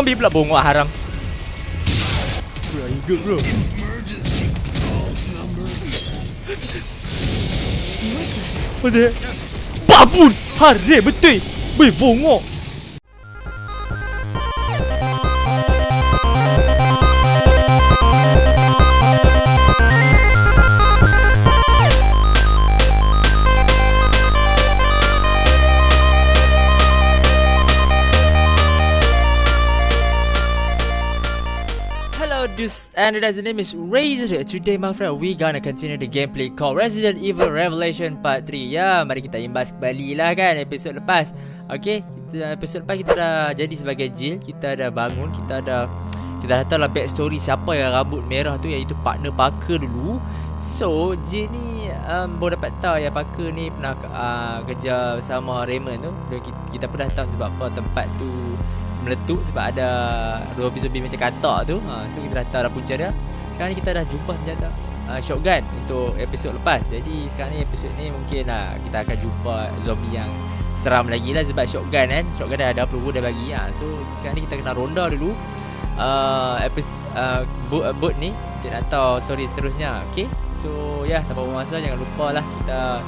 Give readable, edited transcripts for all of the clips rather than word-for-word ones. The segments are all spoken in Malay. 좀비 bla bongo harang. Bro, you good, bro? What the? Babun, hare betul, bui bongo. And guys, the name is Razor. Today my friend, we gonna continue the gameplay called Resident Evil Revelation Part 3. Ya, mari kita imbas kembali lah kan episod lepas. Okay, episod lepas kita dah jadi sebagai Jill. Kita dah bangun, kita dah tahu lah backstory siapa yang rambut merah tu, iaitu partner Parker dulu. So, Jill ni baru dapat tahu yang Parker ni pernah kerja sama Raymond tu. Kita pernah tahu sebab apa tempat tu meletup, sebab ada zombie macam katak tu. So kita dah tahu dah punca dia. Sekarang ni kita dah jumpa senjata shotgun untuk episod lepas. Jadi sekarang ni episod ni mungkin lah kita akan jumpa zombie yang seram lagi lah, sebab shotgun kan, shotgun dah ada peluru dah bagi. So sekarang ni kita kena ronda dulu boat ni. Kita nak tahu story seterusnya. Okay, so ya, tanpa bermasa, jangan lupa lah kita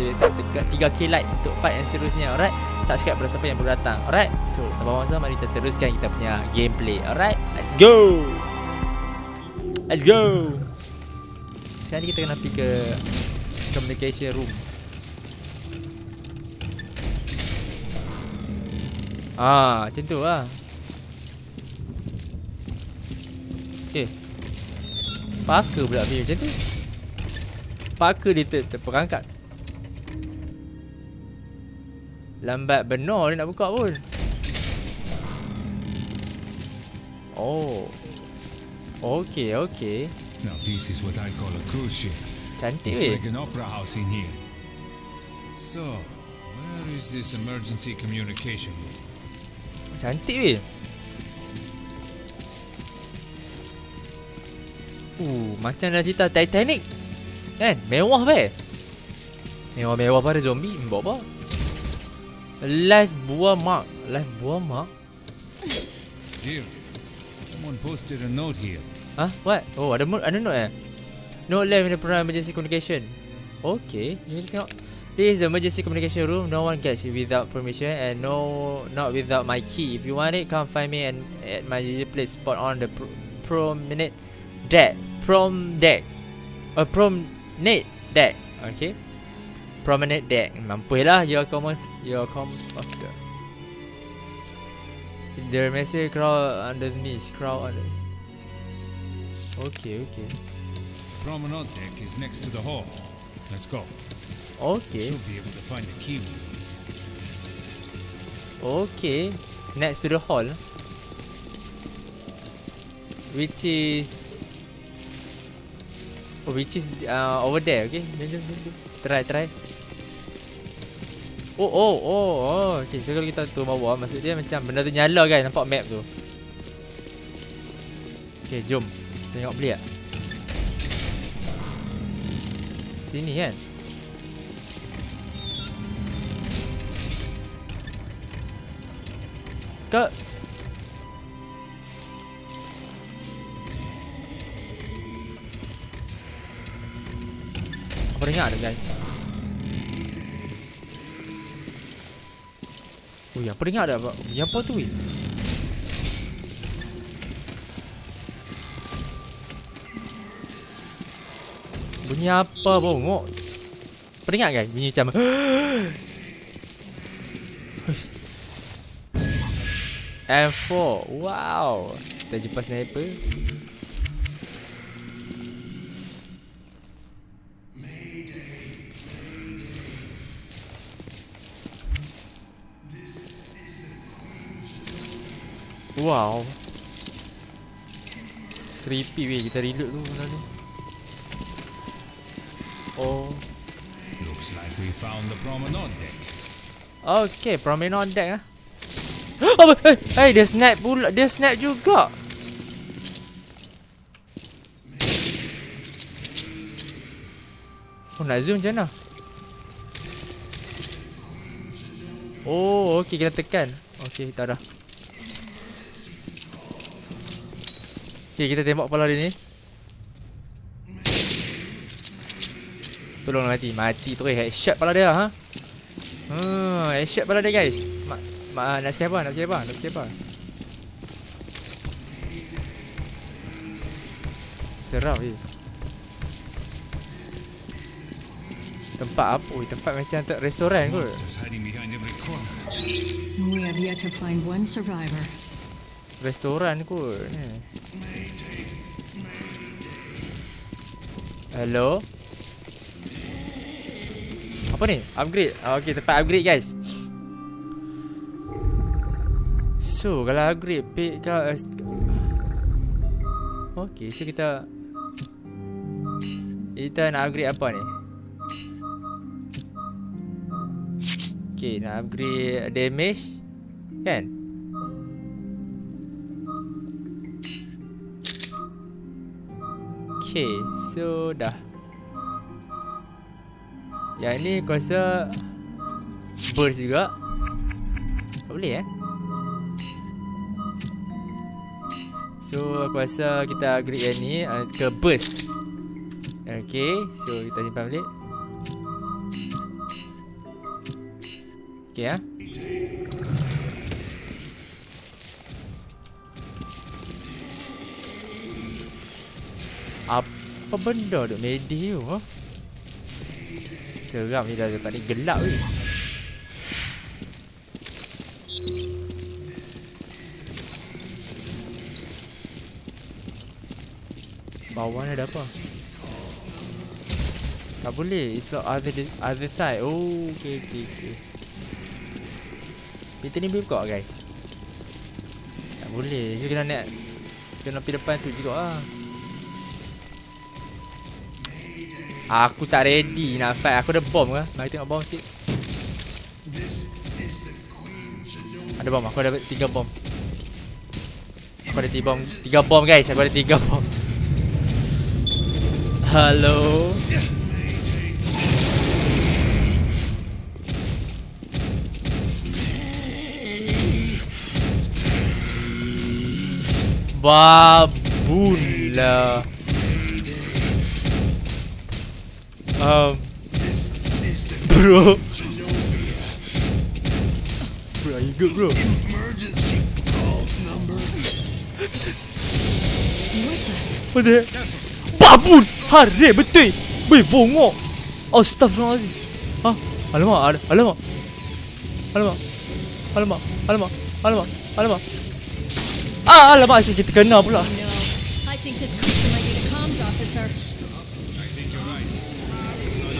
biasa 3k like untuk part yang seterusnya. Alright, subscribe pada siapa yang baru datang. Alright, so tanpa masa, mari kita teruskan kita punya gameplay. Alright, let's go. Let's go. Sekarang kita kena pergi ke communication room. Macam tu lah. Okay, Parker pula view macam tu. Parker dia terperangkap. Lambat benar dia nak buka pun. Oh. Okay, okay. Now this is what I call a cruise ship. Cantik. It's like an opera house in here. So, where is this emergency communication? Cantik weh. Macam dah cerita Titanic. Kan? Mewah weh. Mewah-mewah pada zombie. Mbak apa? Life buah mark. Dear, someone posted a note here. Huh? What? Oh, ada note eh? Note left in the program emergency communication. Okay, ni kita tengok. This is the emergency communication room. No one gets it without permission, and no, not without my key. If you want it, come find me and at my usual place spot on the Promenade Deck. Promenade Deck. Okay. Promenade Deck. Mampu lah, your comms officer. There may say crowd underneath. Okay, okay. Promenade Deck is next to the hall. Let's go. Okay. Should be able to find the key. Okay, next to the hall, which is over there. Okay, try. Oh. Okay, so kalau kita turun bawah, maksud dia macam benda tu nyala kan, nampak map tu. Okay, jom tengok boleh tak? Sini kan? Kak, apa dengar tu guys? Oh ya, apa dengar tak? Apa tu weh? Bunyi apa bongok? Apa dengar guys? Bunyi macam M4. Wow, kita jumpa sniper. Wow, creepy weh. Kita reload dulu benda ni. Oh, looks like we found the Promenade Deck. Okay, Promenade Deck ah. Apa? Hey, dia snap pula. Dia snap juga. Oh, nak zoom macam mana? Oh, okay, kita tekan. Okay, kita dah. Okay, kita tembak kepala dia ni. Tolong mati. Mati terus. Headshot kepala dia. Ha? Headshot kepala dia, guys. Nak sikit apa? Nak sikit apa? Serau je. Tempat apa? Oi, tempat macam tak restoran kot. We have yet to find one survivor. Restoran kot. Hello? Apa ni? Upgrade. Okey, tempat upgrade, guys. So, kalau upgrade pick kau. Okey, so kita nak upgrade apa ni? Okay, nak upgrade damage kan? Okay, so dah. Yang ni aku rasa burst juga. Tak boleh eh. So aku rasa kita upgrade yang ni ke burst. Okay, so kita simpan balik. Okay, ha? Apa benda duk medik tu? Huh? Seram ni dah dekat ni gelap ni. Bawah ni ada apa? Tak boleh. It's like other side. Oh, okay, okay, okay. Kita ni boleh buka, guys. Tak boleh. So kita nak pergi depan tu juga lah. Aku tak ready nak fight. Aku ada bom ke? Mari tengok bom sikit. Ada bom. Aku ada 3 bom. Aku ada 3 bom. 3 bom, guys. Aku ada 3 bom. Hello. Babula. Bro. Bro, are you good, bro? Emergency call number. What the heck? Babun! Hare betul! Weh, bongok! Astaghfirullahaladzim! Ha? Alamak, alamak! Alamak! Alamak! Alamak! Alamak! Alamak! Ah, alamak, kita kena pula.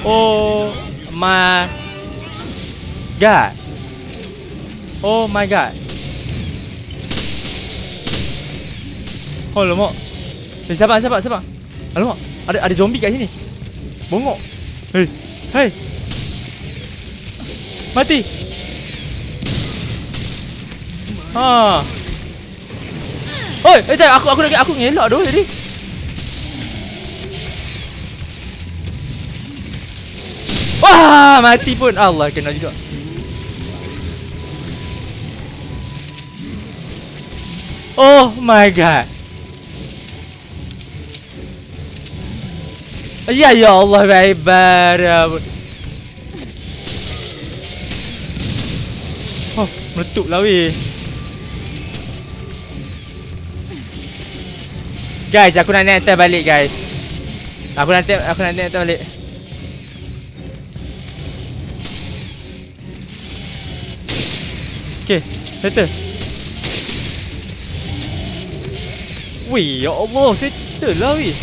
Oh my god. Oh my god. Oh, alamak. Eh, sabar. Alamak, ada zombie kat sini. Bongok. Hey. Mati. Ha. Oi, tak, aku ngelak doh tadi. Wah, mati pun. Allah, kena juga. Oh my god. Ya Allah, baik baik. Oh, meletuplah weh. Guys, aku nak naik atas balik, guys. Aku nak naik atas balik. Okay, settle. Weh, ya Allah, settle lah weh.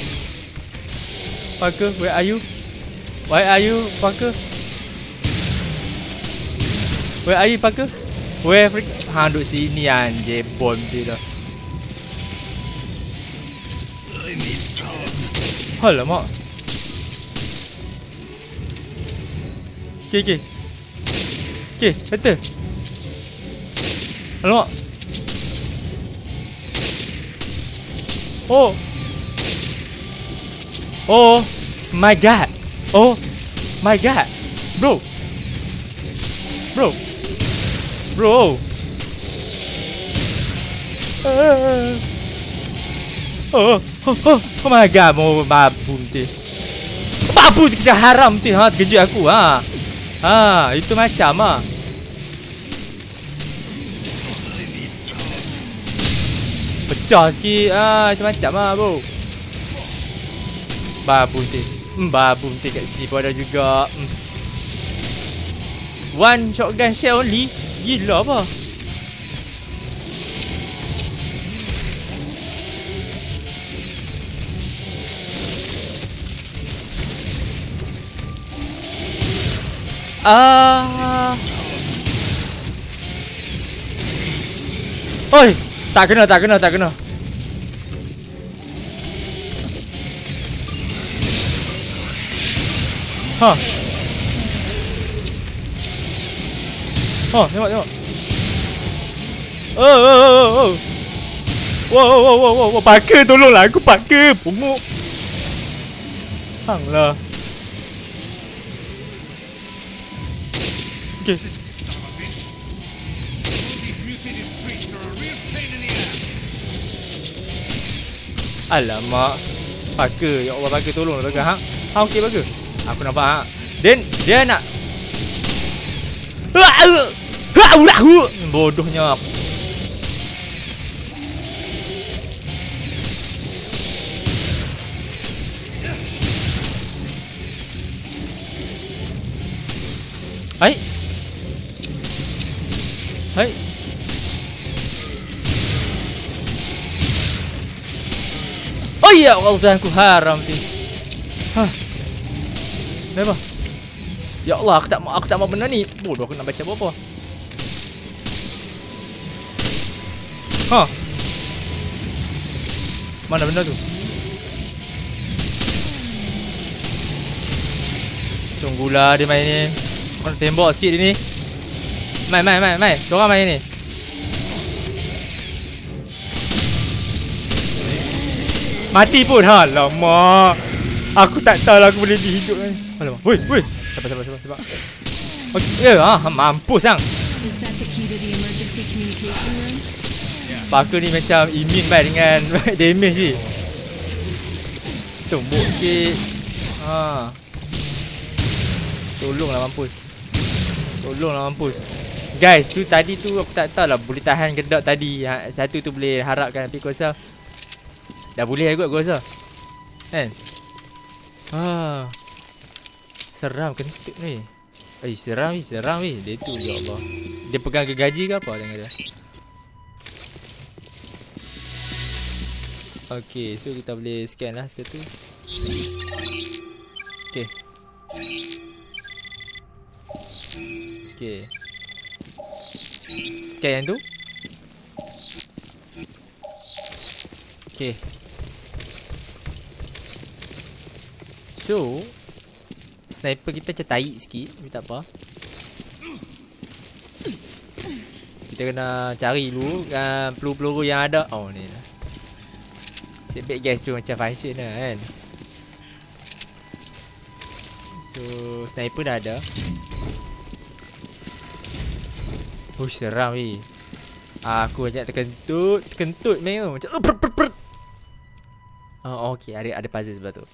Parker, where are you? Where are you, Parker? Where are you, Parker? Where freak? Hang duduk sini anjir, bom dia dah. Alamak. Okay, betul. Alamak. Oh. Oh my god. Oh my god. Bro. Oh my god, mau babu nanti. Babu kerja haram nanti, ha, kejut aku, ha. Ha, itu macam ha. Pecah sikit, ha, itu macam ha, bro. Babu nanti. Babu nanti kat sini pun ada juga. One shotgun shell only? Gila apa? Oi, tak kena. Ha. Oh, tengok. Oh. Wow. Parker, tolonglah aku, Parker. Punguk. Hanglah. Okay. Alamak. Parker, ya Allah, Parker tolong lah, Parker. Ha, okey, Parker. Aku nampak ha. Then dia nak. Bodohnya. Hai. Oh ya, Allah, aku haram sih. Hah. Kenapa? Ya Allah, aku tak mau benda ni. Bodoh, aku nak baca apa? Hah. Mana benda tu? Tunggulah dia main ni. Kau nak tembak sikit dia ni. Mai. Dorang main ni. Mati pun. Alamak. Aku tak tahu lah aku boleh dihidup ni. Alamak. Woi. Sabar. Okey, mampus hang. Is that the key to the emergency communication room? Parker ni macam immune baik dengan damage ni. Tumbuk sikit. Ha. Tolonglah mampus. Guys, tu tadi tu aku tak tahu lah boleh tahan ke tak tadi. Satu tu boleh harapkan tapi aku rasa dah boleh aku rasa. Kan? Ha. Seram kentut ni. Eh, seram ni. Dia tu ya Allah. Dia pegang ke gaji ke apa dengan dia? Okey, so kita boleh scan lah sekali tu. Okey. Okay, yang tu. Okay. So sniper kita macam taik sikit, tapi tak apa. Kita kena cari dulu peluru-peluru yang ada. Oh ni lah. Sebab guys tu macam function lah kan. So sniper dah ada. Push seram weh. Aku macam terkentut memang macam per. Oh okey, ada puzzle sebelah tu.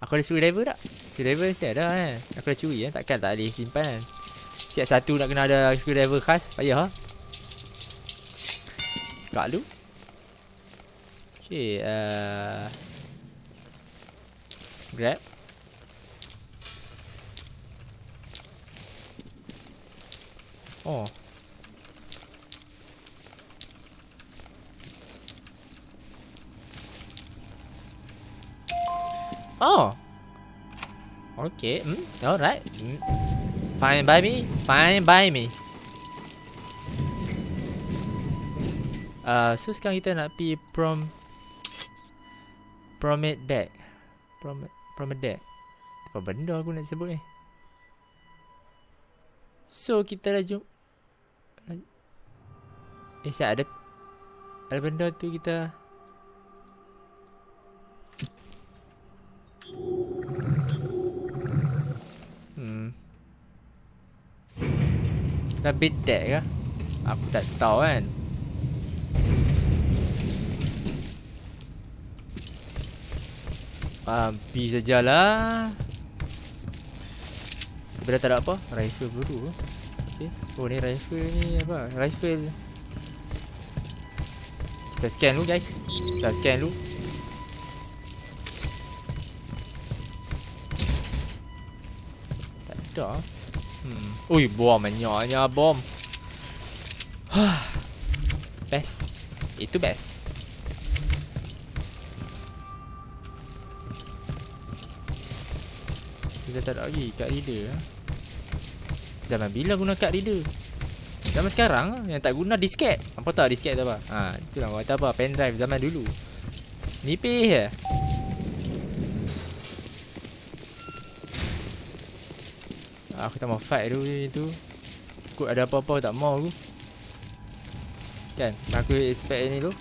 Aku ada screwdriver tak? Screwdriver saya ada kan. Aku dah curi kan, takkan tak boleh simpan kan. Siap satu nak kena ada screwdriver khas, payah ha. Kak lu. Okey, grab. Oh. Oh. Okay. Alright. Fine by me. So sekarang kita nak pergi Promenade Deck. Promenade Deck. Apa benda aku nak sebut ni? So kita dah jumpa. Ada benda tu kita. Dah bedek ke? Aku tak tahu kan. Pampi sajalah. Bila tak ada apa, rifle baru. Okay. Oh ni rifle ni apa? Rifle. Kita scan dulu guys. Kita scan dulu. Tak ada. Ui, bom banyaknya bom. Best. Itu best. Bila tak ada lagi card reader. Zaman bila guna card reader? Zaman sekarang yang tak guna disket. Apa tahu disket tu apa? Ha, itulah kata apa pen drive zaman dulu. Nipih. Aku tak mau fight dulu itu. Kut ada apa-apa tak mau aku. Kan, aku expect ni dulu.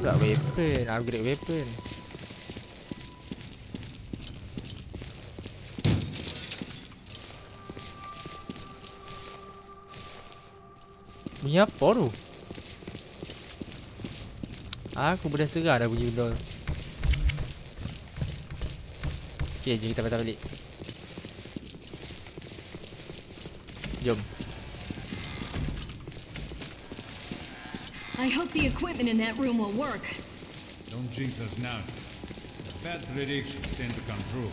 Tak weapon, upgrade weapon. Bunyi apa tu? Aku boleh serah dah bunyi benda. Okay, jom kita patah balik. Jom. I hope the equipment in that room will work. Don't jinx us now. The bad predictions tend to come true.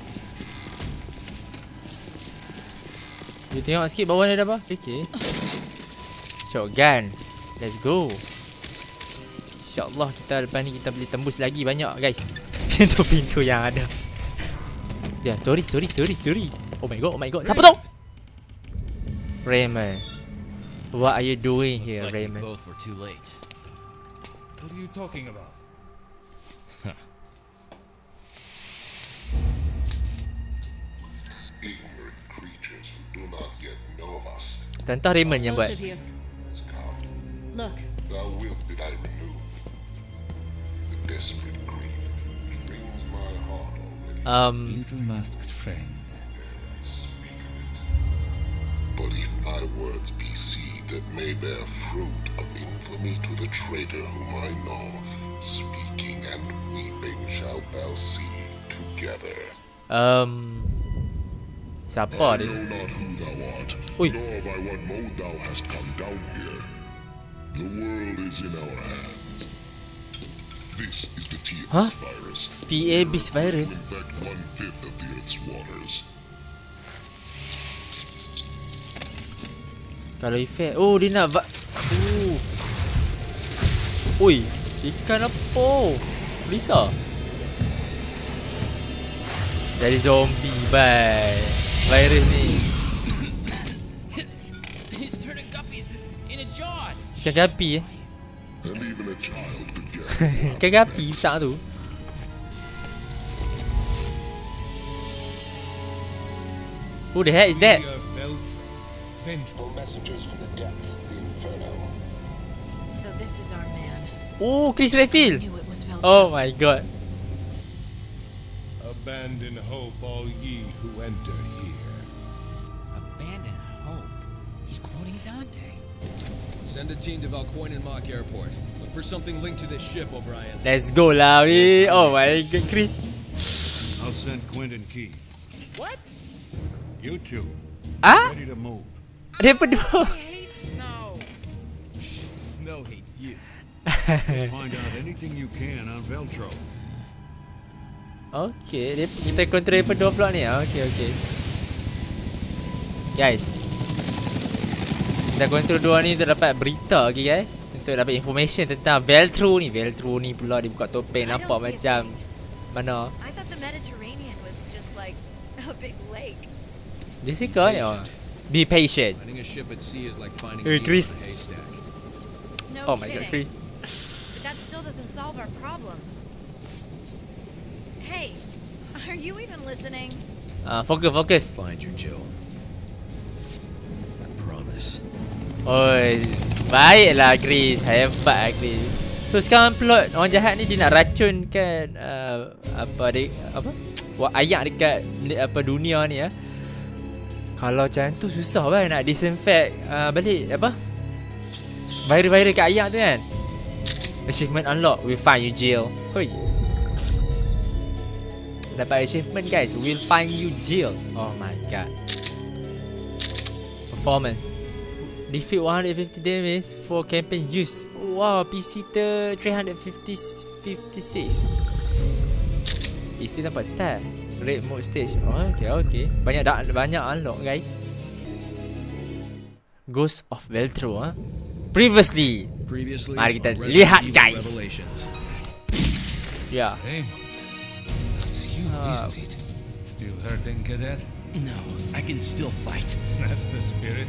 You tengok sikit bawah ni ada apa? Okay. Shotgun. Let's go. InsyaAllah kita depan ni kita boleh tembus lagi banyak guys. Pintu-pintu yang ada. Ya, story. Oh my god. Siapa tu? Raymond. What are you doing here, Raymond? Looks like we both were too late. What are you talking about? Ignorant creatures who do not yet know us. Tentang Raymond yang buat. Look. Thou wilt that I renew. The desperate greed wrings my heart already. Little masked friend. But if my words be seed that may bear fruit of infamy to the traitor whom I know, speaking and weeping shalt thou see together. Siapa dia? I know not who thou art, nor by what mode thou hast come down here. The world is in our hands. This is the T-Abyss virus. T-Abyss virus? It will infect 1/5 of the Earth's waters. Kalau effect, oh dia nak oi, ikan apa? Lisa. Jadi zombie bye. Virus ni. He's turning guppies in a jaws. Ikan gapi eh. Ikan gapi besar tu. Who the heck is that? Vengeful messengers from the depths of the inferno. So this is our man. Oh, Chris Redfield. Oh my god. Abandon hope, all ye who enter here. Abandon hope? He's quoting Dante. Send a team to Valcoin and Mock Airport. Look for something linked to this ship, O'Brien. Let's go, Larry. Oh my god, Chris. I'll send Quint and Keith. What? You two. Ah? Ready to move. They hate snow. Snow hates you. Find out anything you can on Veltro. Okay, kita control dua blok ni. Okay. Guys, kita control dua ni untuk dapat berita, okay guys. Untuk dapat information tentang Veltro ni. Veltro ni pula dia buka topeng nampak macam mana? I thought the Mediterranean was just like a big lake. Jessica ni. Be patient. Finding a ship at sea is like finding a needle in a haystack. No oh my kidding. God, Chris. But that still doesn't solve our problem. Hey, are you even listening? Focus. Find your Jill. I promise. Baiklah Chris, hebatlah Chris. So sekarang plot orang jahat ni dia nak racunkan ayak dekat dunia ni ya. Kalau macam tu susah kan nak disinfect balik viral-viral kat ayak tu kan. Achievement unlock, we'll find you Jill. Hoi. Dapat achievement guys, we'll find you Jill. Oh my god. Performance. Defeat 150 damage for campaign use. Wow, PC ter 356. Still dapat start. Raid mode stage. Oh, okay, okay. Banyak unlock guys. Ghost of Veltro. Huh? Previously. Mari kita lihat guys. Yeah. It's you, isn't it? Still hurting, cadet? No, I can still fight. That's the spirit.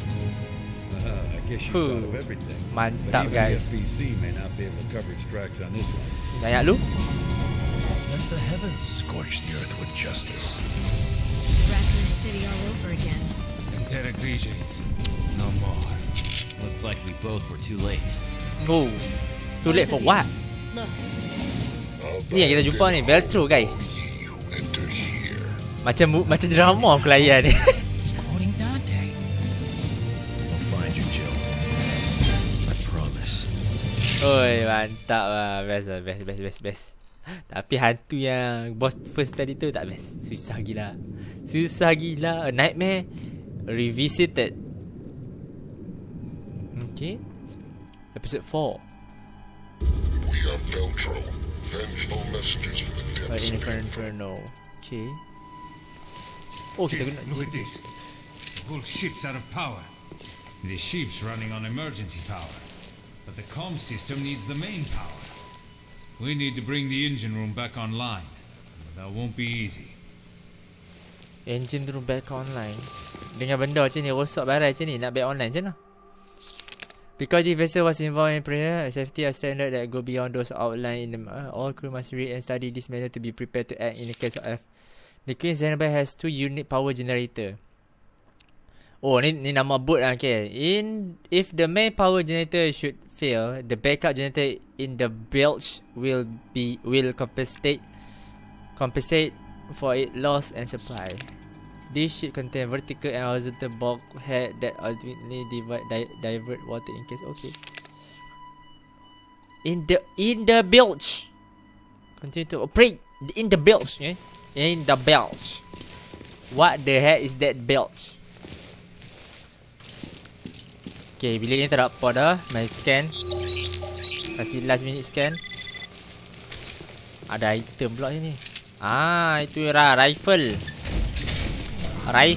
I guess you thought of everything. Mantap guys. FBC may not be able to cover its tracks on this one. Dayak lu. Let the heavens scorch the earth with justice. Raccoon City all over again. Interrogations. No more. Looks like we both were too late. Oh, too late for what? Look. Ni yang kita jumpa ni Veltro guys. Macam drama klien ni. Oi, mantap lah. Best. Tapi hantu yang boss first tadi tu tak best. Susah gila. A Nightmare Revisited. Okay. Episode 4. We are Veltro. Vengeful messengers for the depths of Inferno. Okay. Oh, Jill, look at this. The whole ship's out of power. The ship's running on emergency power. But the comm system needs the main power. We need to bring the engine room back online. That won't be easy. Engine room back online. Dengan benda macam ni, rosak barang macam ni, nak back online macam mana? Because the vessel was involved in prayer, safety are standard that go beyond those outlined in the all crew must read and study this manual to be prepared to act in the case of F. The Queen Zenobia has 2 unit power generator. Oh, ni nama boot lah, okay. If the main power generator should fail, the backup generator in the bilge will compensate for its loss and supply. This should contain vertical and horizontal bulkhead that ultimately divert water in case. Okay. In the bilge. Continue to operate in the bilge. Okay? In the bilge. What the heck is that bilge? Okay, bilik ni tak ada apa dah. Mari scan. Kasih last minute scan. Ada item pula sini. Ah, itu lah Rifle. Okay.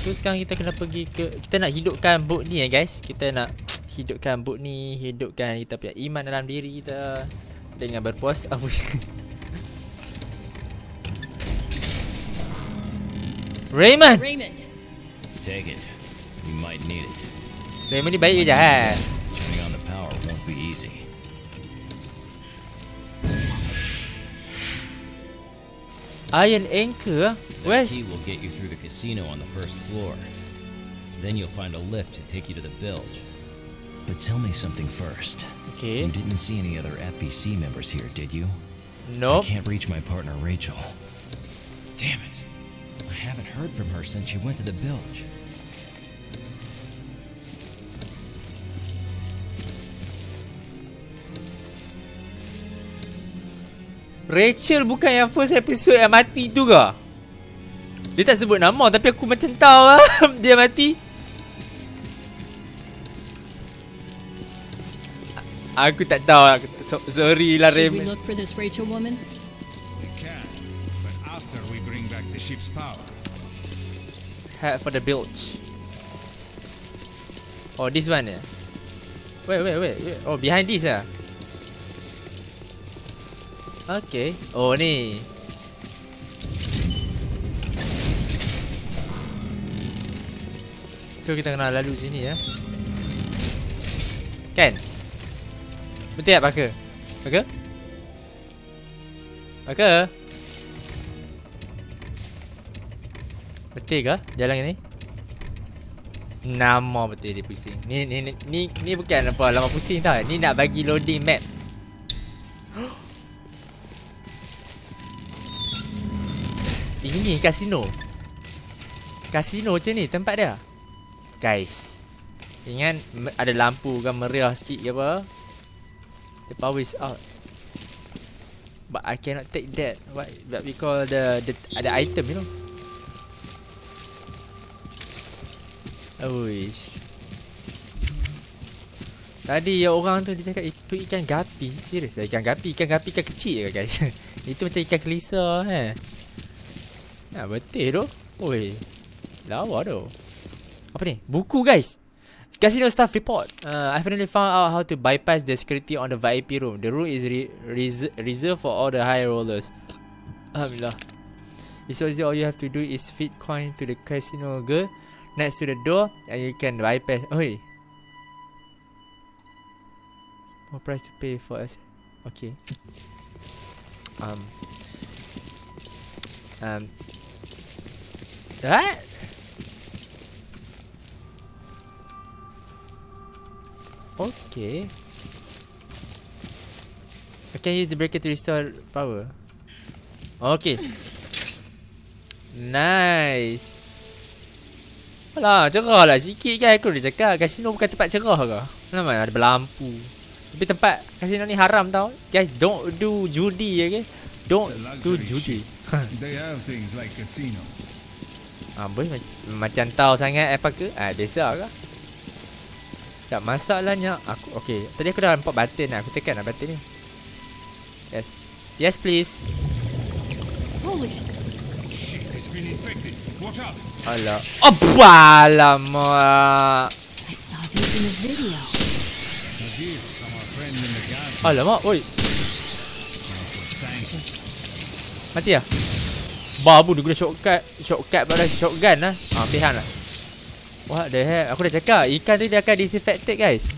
So sekarang kita kena pergi ke, kita nak hidupkan boot ni ya guys. Kita nak hidupkan boot ni. Hidupkan kita punya iman dalam diri kita dengan berpuasa. Raymond. Take it. You might need it. Raymond ni baik je jahat. Turning on the power won't be easy. Iron anchor. That key will get you through the casino on the first floor. Then you'll find a lift to take you to the bilge. But tell me something first. Okay. You didn't see any other FBC members here, did you? No. Nope. I can't reach my partner Rachel. Damn it. I haven't heard from her since she went to the bilge. Rachel bukan yang first episode yang mati tu ke? Dia tak sebut nama tapi aku macam tahu lah dia mati. Aku tak tahu lah. Sorry lah Raymond. Should we look for this Rachel woman? The ship's power. Head for the bilge. Oh, this one. Eh? Wait. Oh, behind this. Okay. Oh, ni. So kita kena lalu sini ya. Kan? Betul tak Parker? Parker? Betul ke jalan ini? Nama betul dia pusing. Ni bukan apa lama pusing tau. Ni nak bagi loading map. Ini kasino. Kasino macam ni tempat dia. Guys, ingat ada lampu kan meriah sikit ke apa. The power is out. But I cannot take that. What we call the item, you know. Oish. Tadi yang orang tu dia cakap itu ikan gapi. Serius ikan gapi ikan kecil ke guys. Itu macam ikan kelisa eh. Nah, betul tu. Oi. Lawa tu. Apa ni? Buku guys. Casino staff report. I finally found out how to bypass the security on the VIP room. The room is reserved for all the high rollers. Alhamdulillah. It's so easy. All you have to do is feed coin to the casino girl next to the door and you can bypass. Oi. More price to pay for us. Okay. What? Okay. I can use the breaker to restore power. Okay. Nice. Alah, cerah lah sikit kan. Aku dah cakap kasino bukan tempat cerah ke? Kenapa ada berlampu? Tapi tempat kasino ni haram tau. Guys, don't do judi, okay? Don't do judi. They have things like casinos. Amboi macam tahu sangat apa ke? Ah, biasa ke? Tak masalahnya aku okey. Tadi aku dah nampak button lah. Aku tekan lah button ni. Yes. Yes please. Holy shit. It's been infected. Watch out. Alah. Oh, alamak. I saw this in a video. Alamak, oi. Mati ah. Babu dia guna shortcut. Shortcut pada shotgun lah. Ah, pihan lah. What the hell? Aku dah cakap ikan tu dia akan disinfected guys.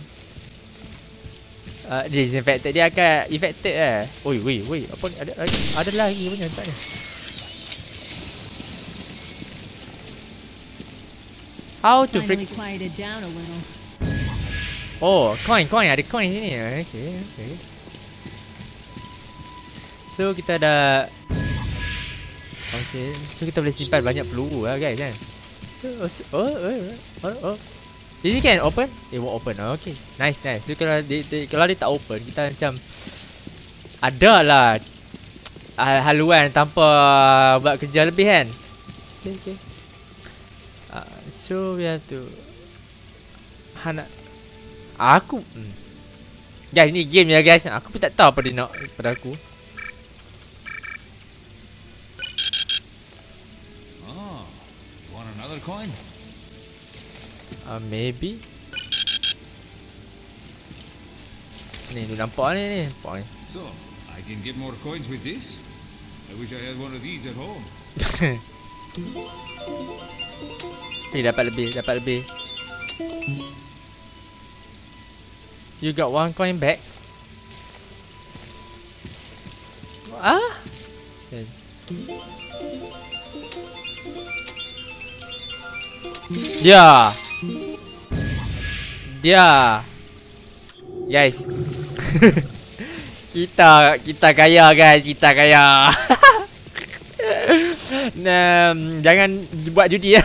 Disinfected dia akan infected eh. Oi wei wei apa ni? Ada lagi punya tak ni. How to freak. Oh, coin ada coin sini. Okay, okay. So kita dah okay, so kita boleh simpan banyak peluru lah guys kan. Oh. Is it can open? It won't open. Okay. Nice. So kalau dia tak open, kita macam ada lah haluan tanpa buat kerja lebih kan. Okay. So we have to aku guys, ni game ya guys. Aku pun tak tahu apa dia nak pada aku. Coin? Maybe. Ni, dia nampak ni. Nampak ni. So, I can get more coins with this? I wish I had one of these at home. Ni dapat lebih. You got one coin back? Ah? Okay. Dia. Guys. kita kaya guys, kita kaya. Nah, jangan buat judi ya.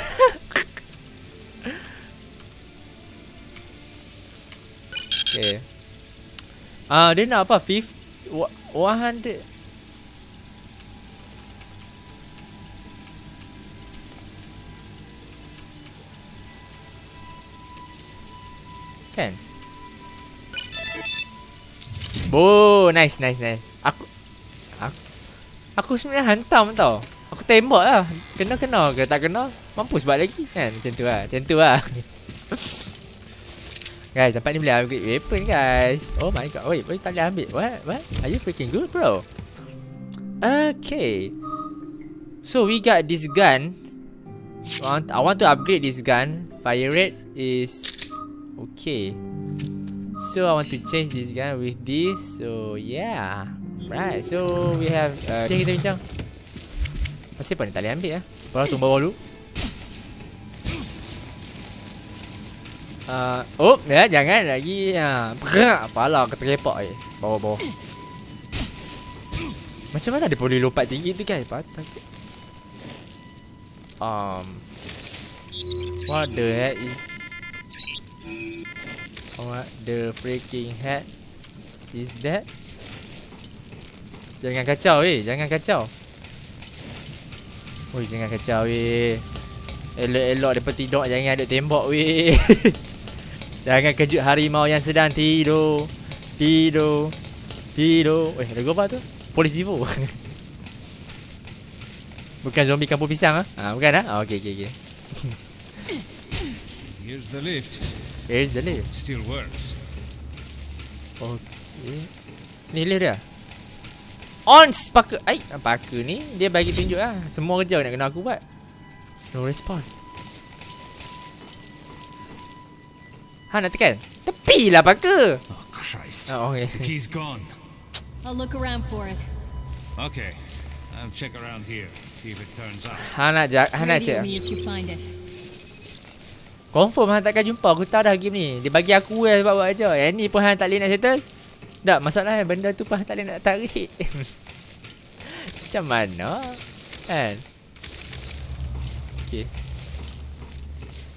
Okey. Dia nak apa? 100. Kan? Oh, nice. Aku sebenarnya hantam tau. Aku tembak lah. Kena ke tak kena, mampus buat lagi kan. Macam tu lah. Guys, dapat ni boleh upgrade weapon guys. Oh my god. Wait, tak boleh ambil. What? Are you freaking good bro? Okay. So we got this gun. I want to upgrade this gun. Fire rate is okay, so I want to change this guy with this. So yeah, right. So we have. Kita bincang. Masih apa ni tak boleh ambil ya? Baru tumbal dulu. Oh ya, jangan lagi pala aku terlepak eh. Bawah-bawah. Macam mana dia boleh lompat tinggi tu kan? Patah ke? What the heck is... What the freaking heck is that? Jangan kacau weh, jangan kacau. Oi, jangan kacau weh. Elok-elok daripada tidur, jangan ada tembok weh. Jangan kejut harimau yang sedang tidur. Tidur. Tidur. Weh, lagu apa tu? Polis Divo. Bukan zombie kampung pisang ah. Ha? Bukan ah. Ha? Okey okey okey. Here's the lift. Here's the lift. It still works. Okey. Ni lift dia. On Parker. Ai, Parker ni dia bagi tunjuk lah. Semua kerja nak kena aku buat. No response. Ha, nak tekan. Tepilah Parker. Oh Christ. Oh, okay. The key's gone. I'll look around for it. Okay. I'll check around here. See if it turns up. Ha, nak jack. Ha, nak check. Confirm Han takkan jumpa. Aku tahu dah game ni. Dia bagi aku lah sebab buat kerja. Yang ni pun Han tak boleh nak settle. Tak, masalah benda tu pun tak boleh nak tarik. Macam mana kan? Okey.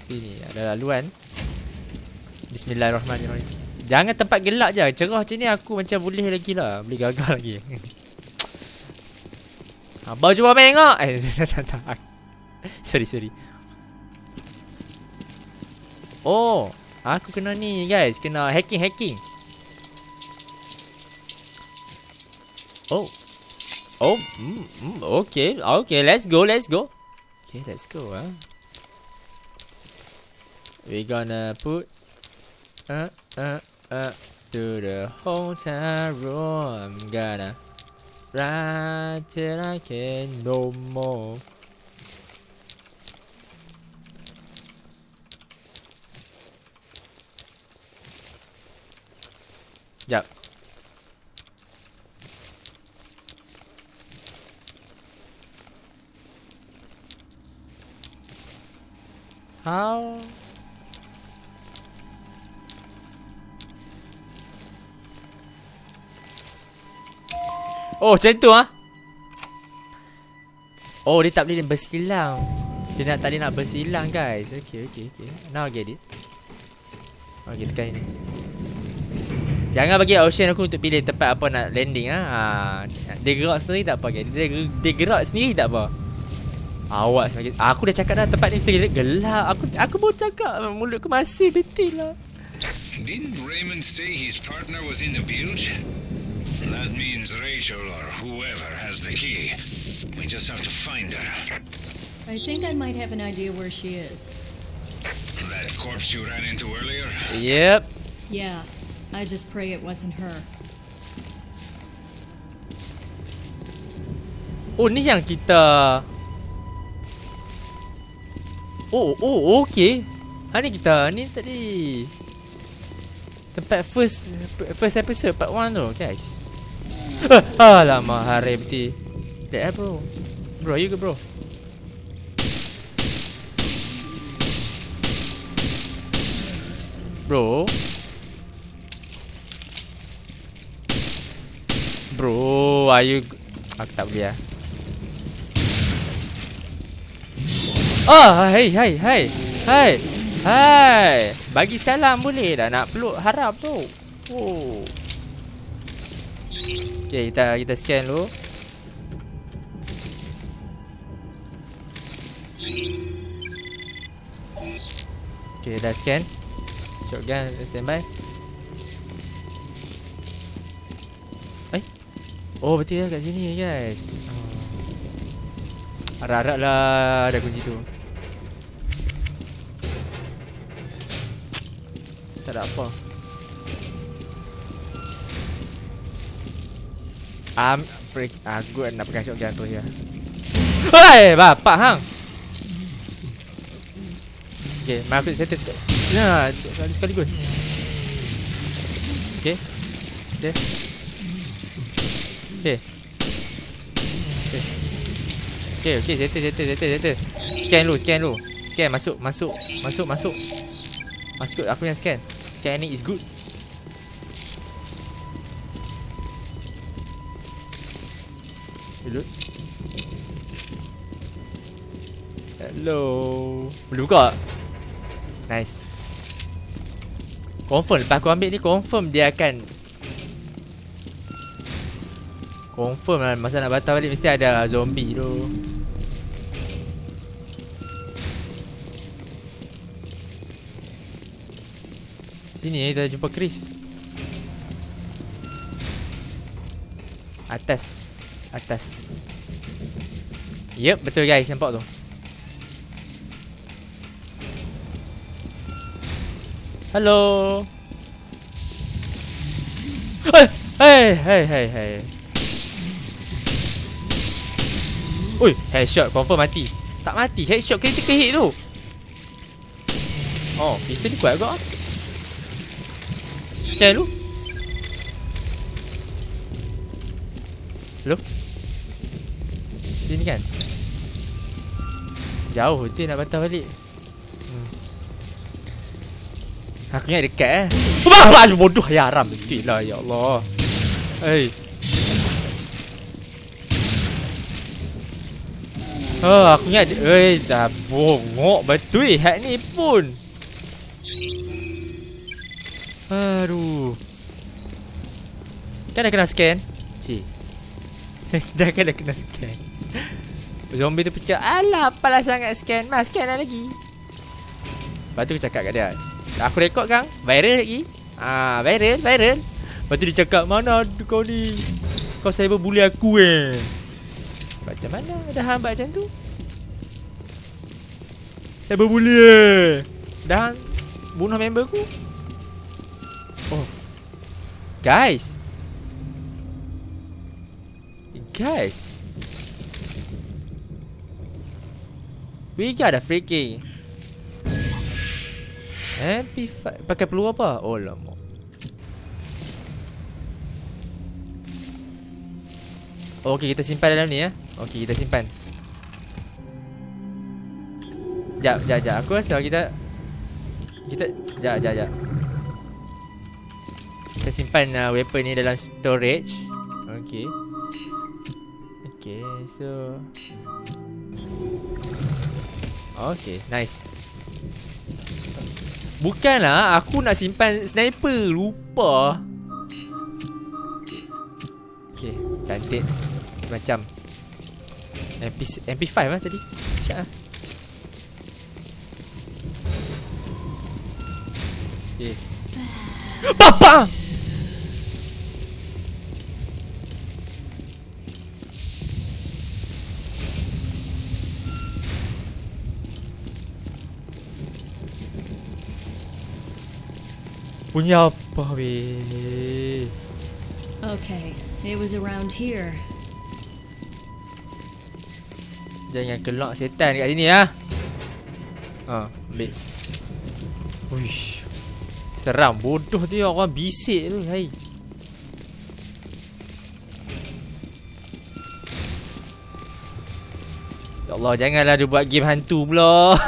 Sini ada laluan. Bismillahirrahmanirrahim. Jangan tempat gelap je. Cerah macam ni aku macam boleh lagi lah. Boleh gagal lagi. Abang cuba main tengok. Tak. Sorry. Oh, aku kena ni guys. Kena hacking. Oh, okay, let's go. Okay, let's go, huh? We're gonna put to the hotel room. I'm gonna ride till I can no more. Jap. How? Oh, macam tu ah. Oh, dia tak boleh bersilang. Dia nak tadi nak bersilang, guys. Okay. Now I get it. Okay, tekan ini. Jangan bagi option aku untuk pilih tempat apa nak landing ah. Ha. Dia gerak sendiri tak apa, guys. Dia gerak sendiri tak apa. Awak semakin... Aku dah cakap dah tempat ni mesti gelap. Aku baru cakap. Mulut aku masih betul lah. Didn't Raymond say his partner was in the bilge? That means Rachel or whoever has the key. We just have to find her. I think I might have an idea where she is. That corpse you ran into earlier? Yep. Yeah. I just pray it wasn't her. Oh, ni yang kita... Oh, okey. Hari kita ni tadi tempat first episode part 1 tu, guys. Alamak, hari betul. Dead bro. Bro, you go bro. Bro, are you... Aku tak boleh lah. Oh, hai. Bagi salam boleh dah, nak peluk harap tu. Oh. Okey, kita scan dulu. Okey, dah scan. Shotgun standby. Eh. Oh, betul lah kat sini guys. Harap-harap lah ada kunci tu. Tak ada apa. Freak. Aku nak pegang shotgun tu ya. Hei, bapak hang. Okay, maaf saya test. Nah, sekaligus. Okay, settle. Scan dulu. Scan masuk. Masih good. Aku yang scan. Scan ni is good. Hello. Hello. Boleh buka? Nice. Confirm. Lepas aku ambil ni confirm dia akan. Confirm lah. Masa nak batal balik mesti ada zombie tu. Sini kita jumpa Chris. Atas. Yep, betul guys, nampak tu. Hello. Hey. Oi, headshot confirm mati. Tak mati, headshot critical hit tu. Oh, pistol ni kuat agak. Hello? Hello? Sini kan? Jauh tu nak patah balik. Aku ingat dekat eh. Wah, bodoh ya haram betul lah ya Allah. Hey. Oh, aku ingat eh dah bongok betul hak ni pun. Aduh. Kan dah kena scan. Cik. Dah kan dah kena scan. Zombie tu pun cakap, alah apalah sangat scan. Mas scan lah lagi. Lepas tu aku cakap kat dia, aku rekod kang, viral lagi. Viral. Lepas tu dia cakap, mana kau ni? Kau cyber bully aku eh. Macam mana dah hambat macam tu? Cyber bully eh. Dah bunuh member aku. Oh. Guys. We got a freaking MP5. Pakai peluru apa? Oh lama. Oh, okey, kita simpan dalam ni ya. Okey, kita simpan. Jap. Aku rasa kita jap. Kita simpan weapon ni dalam storage. Okay, so okay, nice. Bukanlah aku nak simpan sniper. Lupa. Okay, cantik. Macam MP5 lah tadi. Syak lah. Okay. Papa! Punya apa weh? Okay, it was around here. Jangan kelak setan dekat sini ah. Ha, ambil. Uish. Seram bodoh tu orang bisik tu, hai. Ya Allah, janganlah dia buat game hantu pula.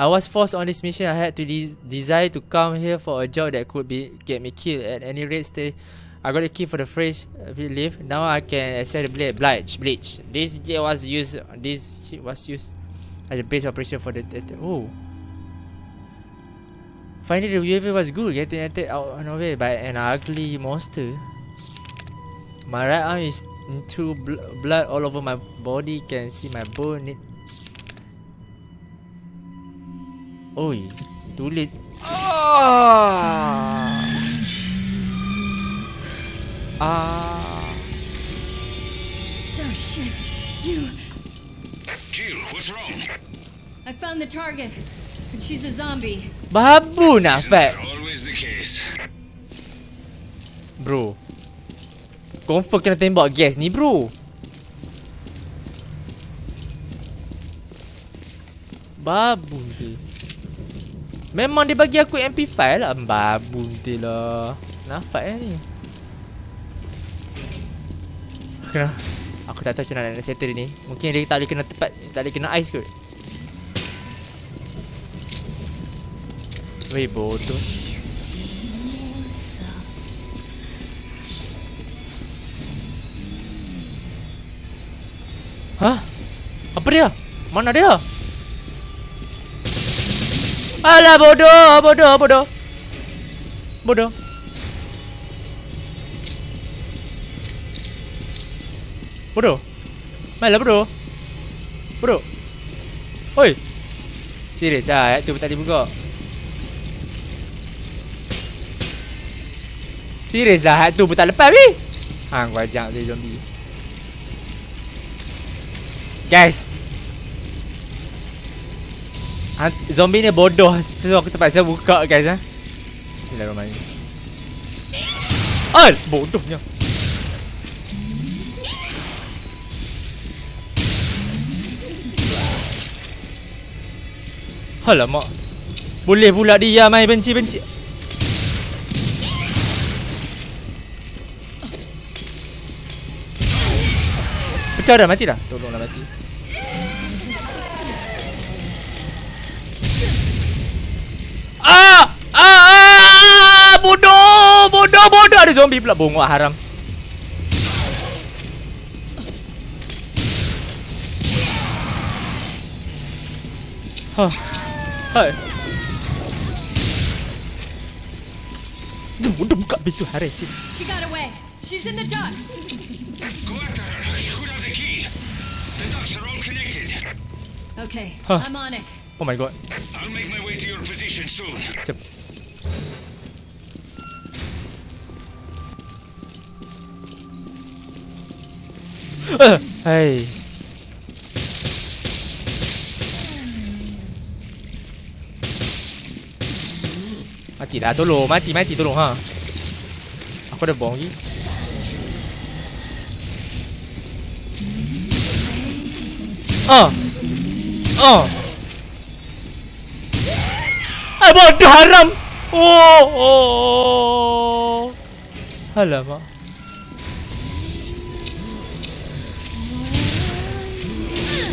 I was forced on this mission. I had to desire to come here for a job that could get me killed. At any rate, I got a key for the phrase relief. Now I can access the bleach. This shit was used as a base operation for the. Oh. Finally, the UAV was good, getting attacked out of it by an ugly monster. My right arm is into blood all over my body. Can see my bone. Oi, tulis. Oh shit. You Jill, what's wrong? I found the target, but she's a zombie. Babu nak fat. Always the case. Bro. Confirm kena tembak gas ni, bro. Babu ni. Memang dia bagi aku MP5 lah. Babun dia lah. Nafak ni. Kenapa? Aku tak tahu macam mana nak settle ni. Mungkin dia tak boleh kena tepat, tak boleh kena ice kot. Weh bodoh. Hah? Apa dia? Mana dia? Alah bodoh, bodoh, bodoh. Bodoh. Bodoh. Malah bodoh. Bodoh. Oi. Serius ah, tu tak dibuka. Serius lah, hat tu pun tak lepas weh. Hang kau ajak dia zombie. Guys, zombie ni bodoh. So aku terpaksa buka guys ha. Bismillahirrahmanirrahim. Al, bodohnya. Alamak. Boleh pula dia main benci-benci. Pecah dah, mati dah. Tolonglah mati. Bodoh, bodoh, bodoh. Ada zombie pula. Bongok haram. Huh. Hai. Bodoh buka pintu hari tu. She got away. She's in the docks. Go after her. She could have the key. The docks are all connected. Okay, huh. I'm on it. Oh my god. I'll make my way to your position soon. Cep. Hai. Mati dah tolong, mati tolong ha. Aku ada bom lagi. Ah. Ah. Ai bodoh haram. Oh. Oh. Alamak.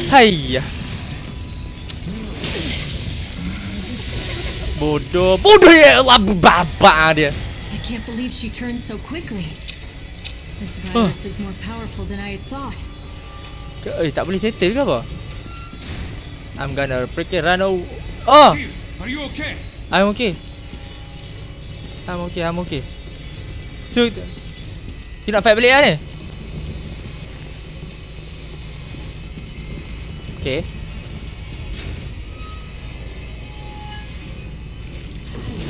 Hai. Bodoh. Bodoh ya Allah babak dia. I can't believe she turned so quickly. This virus is more powerful than I had thought. Eh, tak boleh settle ke apa? I'm gonna freaking run away. Oh. Are you okay? I'm okay. I'm okay. So you nak fight balik lah ni? Okay.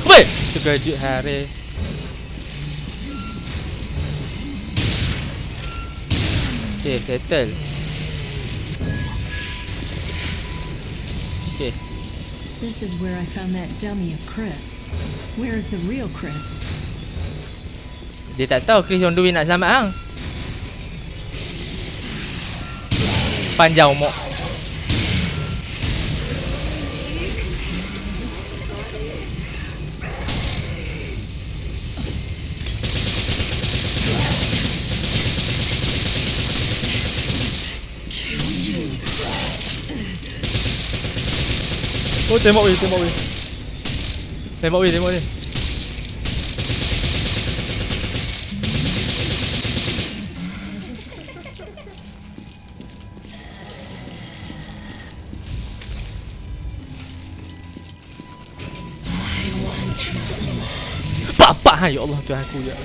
Weh, terkejut hari. Okay, settle. Okay. This is where I found that dummy of Chris. Where is the real Chris? Dia tak tahu Chris on the way nak selamat hang. Panjang umur. Oh, tembak weh. Pak, ya Allah Tuhan aku ya.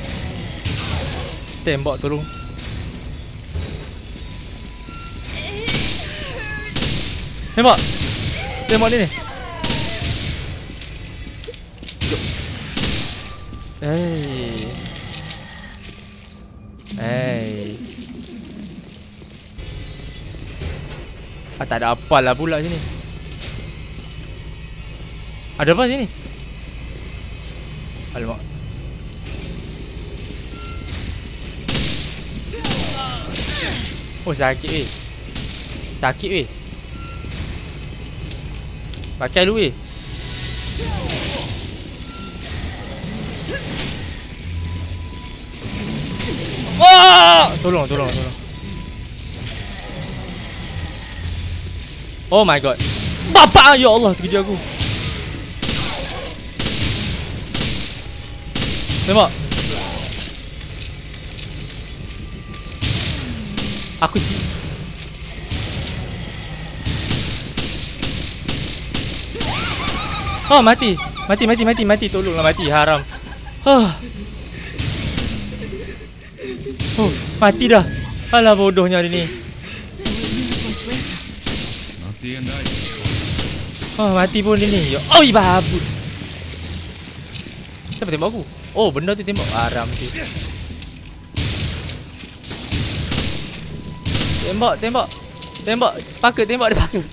Tembak tolong. Tembak ni. Hey. Ah, tak ada apalah pula sini. Ada apa sini? Alamak. Oh, sakit weh. Pakai lu weh. Tolong. Oh my god. Bapak, ya Allah, terkejut aku. Tembak. Aku sih. Oh, mati. Mati. Tolonglah mati, haram. Oh, mati dah. Alah bodohnya hari ni. Oh, mati pun ni. Oi, babu. Siapa tembak aku? Oh, benda tu tembak. Haram tu. Tembak. Parker tembak dia, Parker.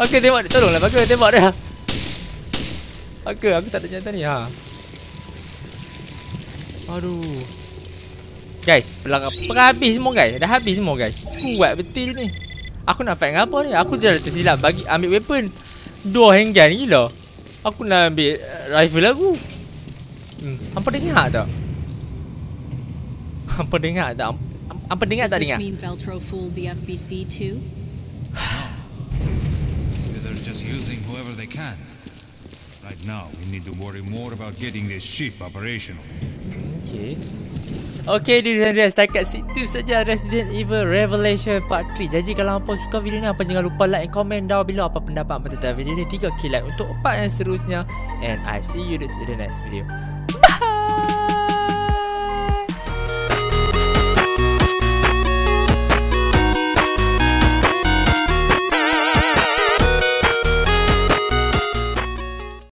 Parker tembak dia. Tolonglah Parker tembak dia. Parker, aku tak ada jantan ni. Ha. Aduh. Guys, pelakar habis semua guys. Dah habis semua guys. Kuat betul ni. Aku nak fight dengan apa ni? Aku dah tersilap bagi ambil weapon. Dua handgun gila. Aku nak ambil rifle aku. Hampa dengar tak? Hampa dengar tak? Does this mean Veltro fooled the FBC too? They're just using whoever they can. Right now, we need to worry more about getting this ship operational. Okay. Okay, diri-diri setakat situ saja Resident Evil Revelation Part 3. Jadi kalau hangpa suka video ni, hangpa jangan lupa like and comment down below apa pendapat hangpa tentang video ni. 3k like untuk part yang seterusnya. And I see you in the next video.